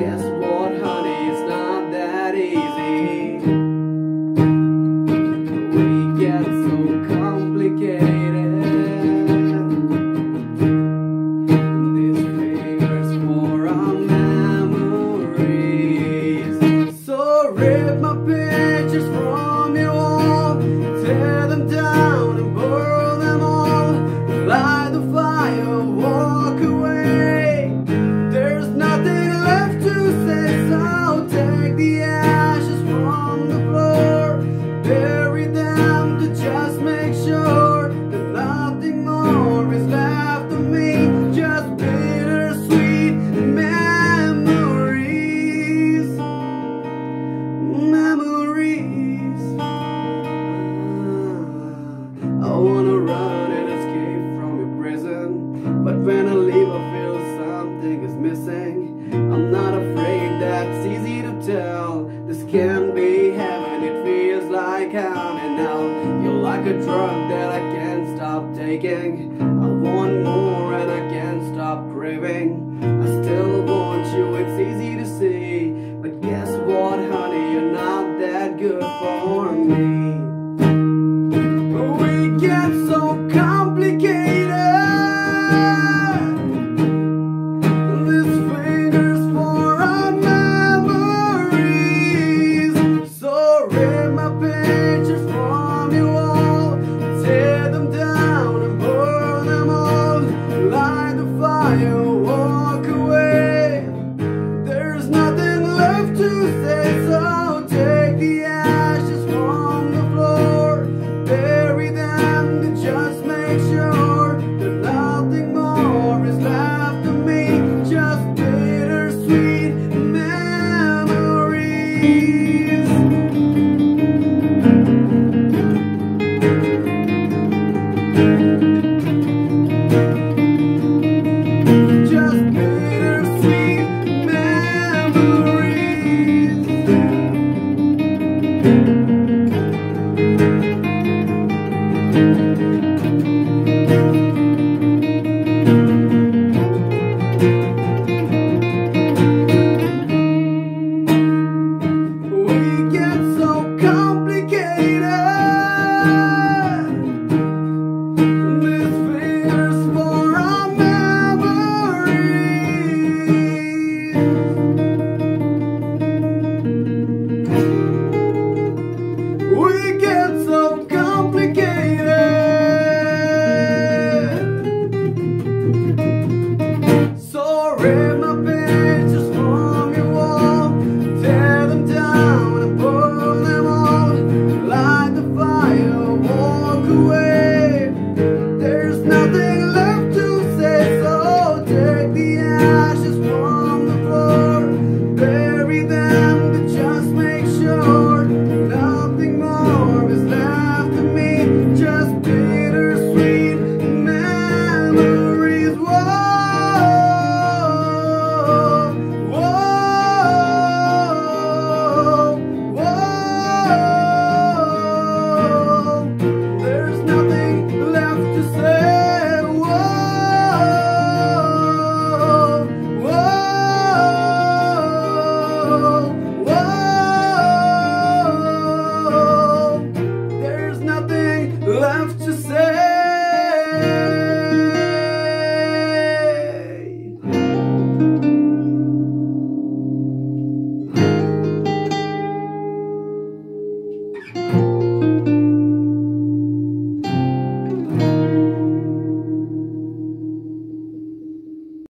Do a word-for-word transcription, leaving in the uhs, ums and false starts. Guess what, honey, it's not that easy. We get so complicated. These fingers for our memories. So rip my pictures from your wall, tear them down and burn them all. Light the fire, walk away. When I leave, I feel something is missing. I'm not afraid, that's easy to tell. This can be heaven, it feels like I'm in hell. You're like a drug that I can't stop taking. I want more and I can't stop craving. I still want you, it's easy to see. But guess what, honey, you're not that good for me. We get so complicated. Walk away. There's nothing left to say.